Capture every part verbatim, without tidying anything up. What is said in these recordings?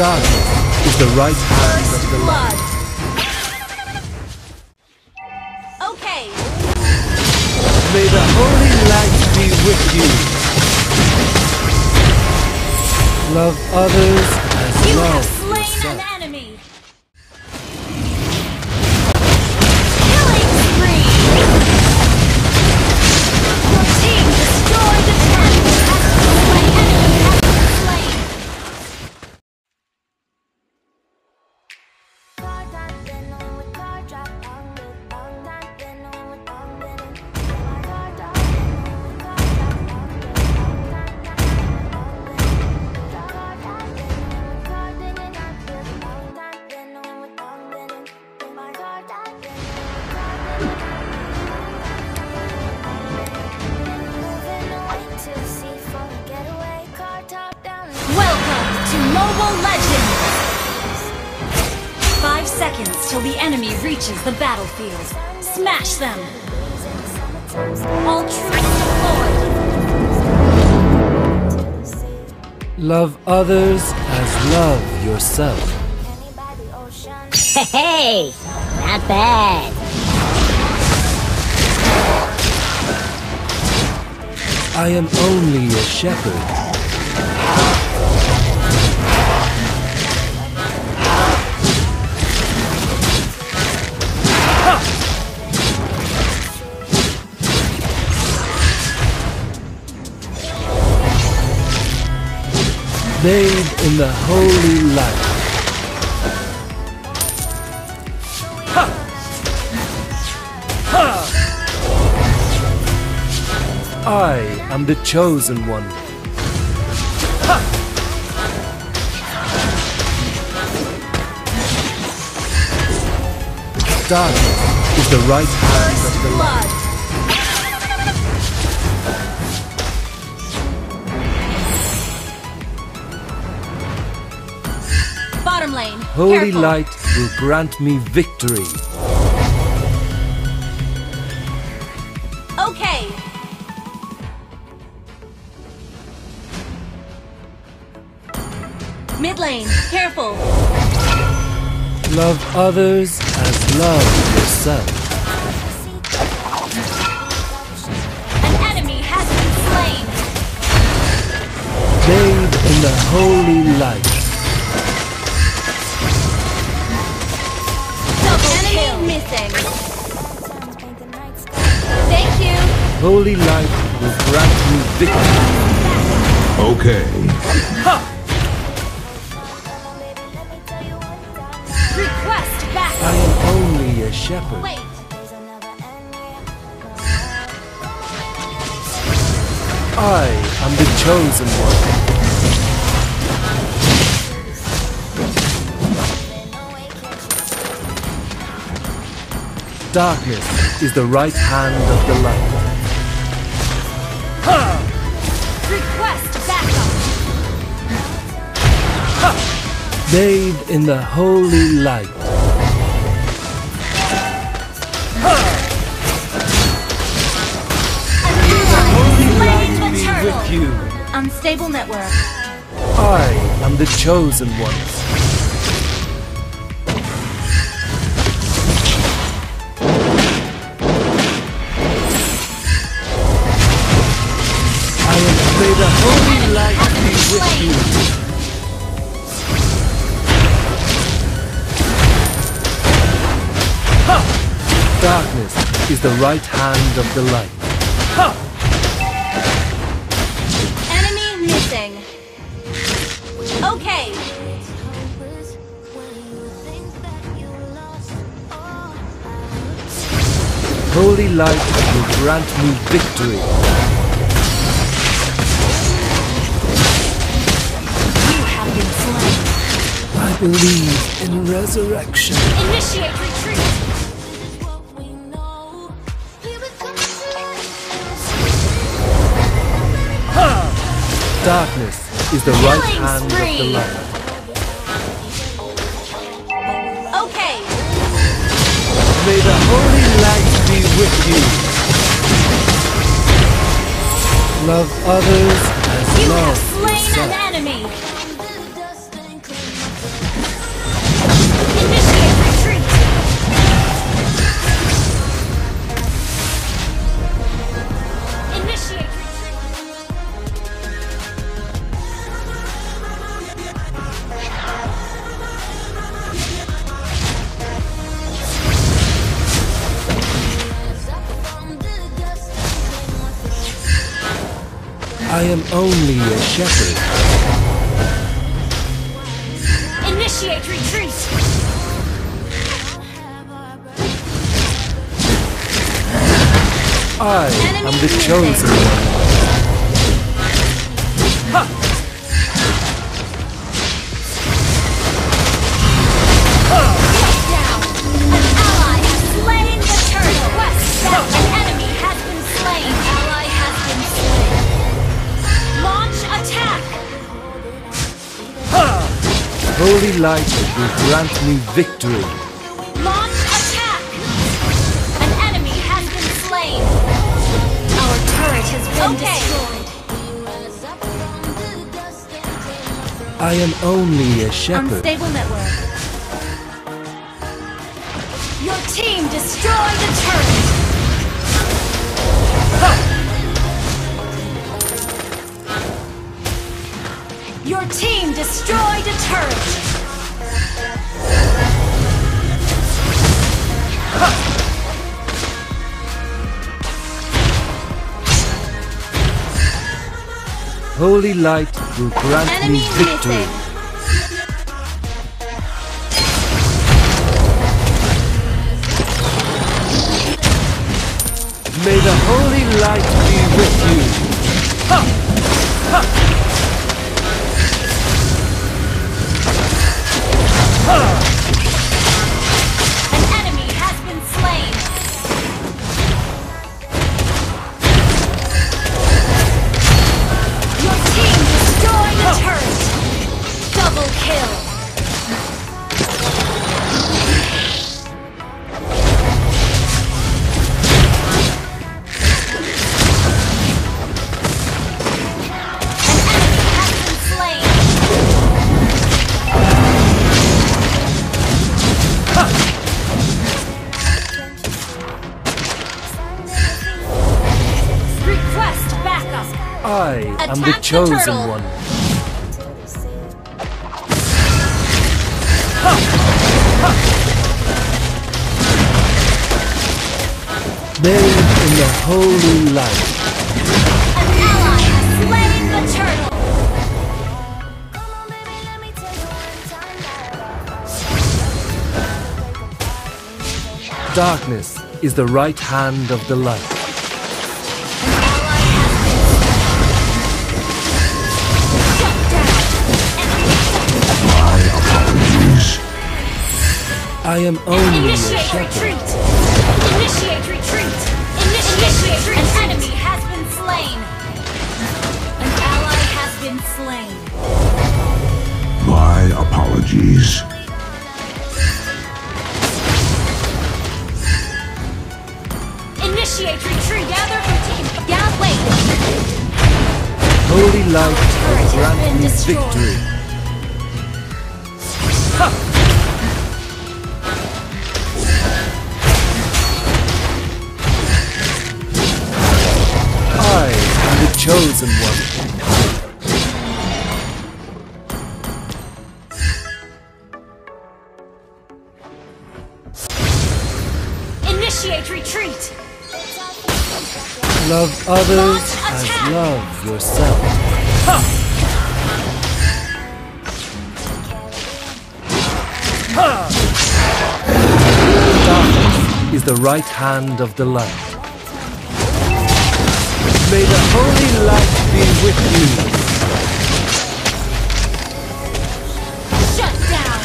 Darkness is the right hand First of the blood. Light. Okay. May the holy light be with you. Love others as you love have slain yourself. An enemy. Seconds till the enemy reaches the battlefield. Smash them! All troops deployed! Love others as love yourself. Hey! Not bad! I am only a shepherd. Bathed in the holy light. Ha! Ha! I am the chosen one. Ha! Darkness is the right hand First of the blood. Light. Lane. Holy Careful. Light will grant me victory. Okay. Mid lane, careful. Love others as love yourself. An enemy has been slain. Bathed in the holy light. Missing. Thank you. Holy light will grant you victory. Okay. Ha! Request battle. I am only a shepherd. Wait. I am the chosen one. Darkness is the right hand of the light. Ha! Request backup. Ha! Bathed in the holy light. Ha! And the holy light be with you. Unstable network. I am the chosen one. May the holy light be with you. Ha! Darkness is the right hand of the light. Ha! Enemy missing. Okay. Holy light will grant me victory. Believe in resurrection. Initiate retreat. Ha! Darkness is the Killing right hand spree. Of the light. Okay. May the holy light be with you. Love others as you love. You have slain yourself. An enemy. I am only a shepherd. Initiate retreat! I Enemy am the chosen one. Holy light will grant me victory. Launch attack! An enemy has been slain. Our turret has been okay. destroyed. I am only a shepherd. Unstable network. Your team destroyed the turret. Your team destroyed a turret! Holy light will grant Enemy me victory! Missing. May the holy light be with you! Ha! Ha! I Attack am the chosen the one. Ha! Ha! Buried in the holy light. An ally has slain the turtle. Darkness is the right hand of the light. I am only Initiate a shepherd. Retreat! Initiate retreat! Initiate retreat! An enemy has been slain! An ally has been slain! My apologies. Initiate retreat! Gather for team! Gather late! Holy light has granted me victory! Ha! Chosen one. Initiate retreat. Love others as love yourself. Ha! Ha! Darkness is the right hand of the light. May the holy light be with you. Shut down.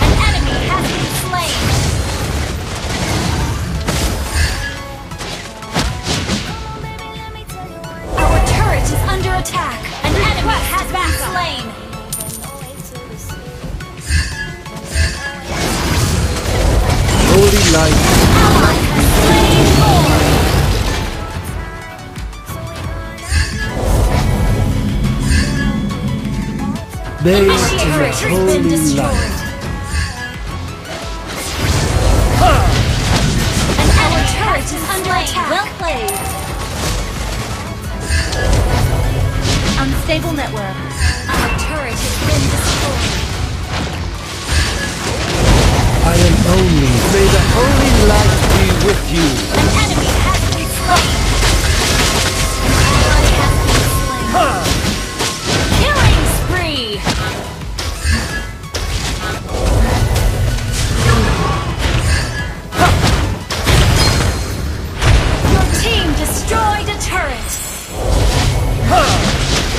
An enemy has been slain. Our turret is under attack. An enemy has been slain. Holy light. Ally has slain more. They are holy light. An our turret is under attack. Well played. Unstable network. Our turret has been destroyed. I am only. May the holy light be with you. An enemy has been slain. Killing spree!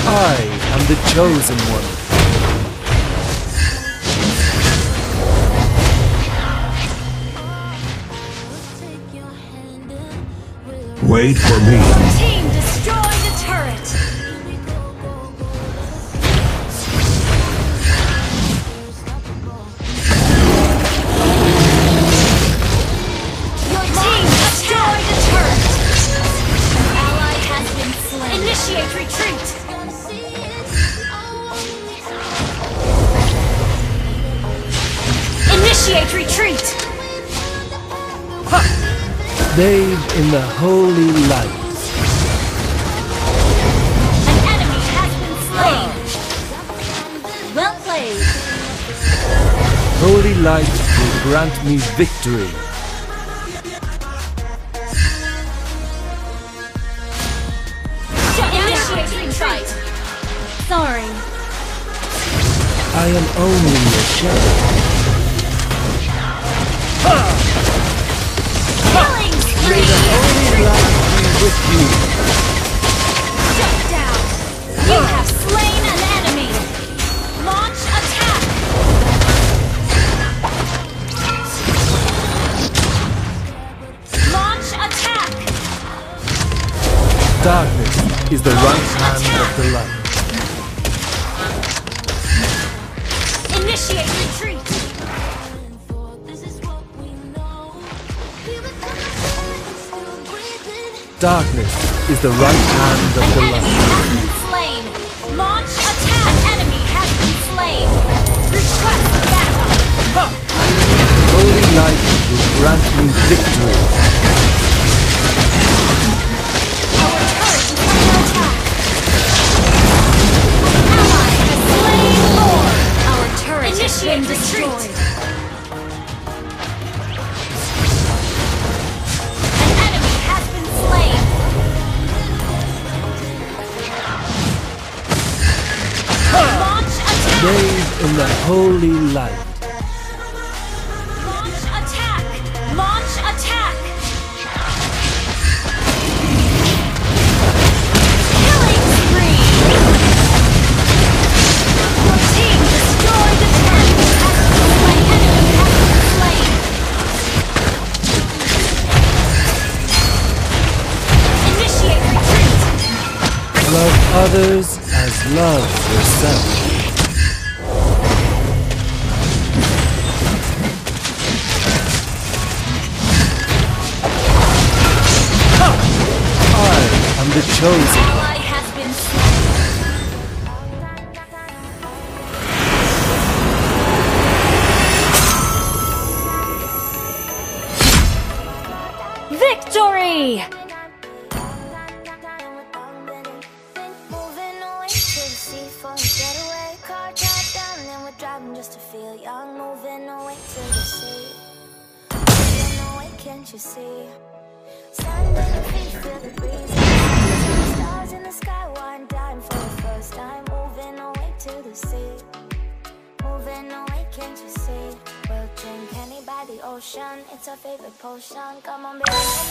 I am the chosen one. Wait for me. Team, destroy the turret. Your team destroyed the turret. An ally has been slain. Initiate retreat. Initiate retreat! Ha! Bathe in the holy light. An enemy has been slain! Oh. Well played! Holy light will grant me victory. Initiate retreat! Sorry. I am only a shadow. May the holy light be with you. Shut down. You have slain an enemy. Launch attack. Launch attack. Darkness is the right hand of the light. Initiate retreat. Darkness is the right hand of the light. An enemy has been slain. Launch attack. An enemy has been slain. Request battle. Huh. Holy light will grant me victory. Our turret is under attack. An ally has slain Lord. Our turret initiate retreat. Bathe in the holy light. Launch attack! Launch attack! Killing spree! Your team destroyed the tank! My enemy has been slain! Initiate retreat! Love others as love yourself. The chosen one. Ally has been slain. Victory! Moving away to the sea for a getaway. Car drive down, then we're driving just to feel young. Moving away to the sea. Moving away, can't you see? Sand in the feet, feel the breeze. In the sky, one time for the first time, moving away to the sea. Moving away, can't you see? We'll drink honey by the ocean, it's our favorite potion. Come on, baby.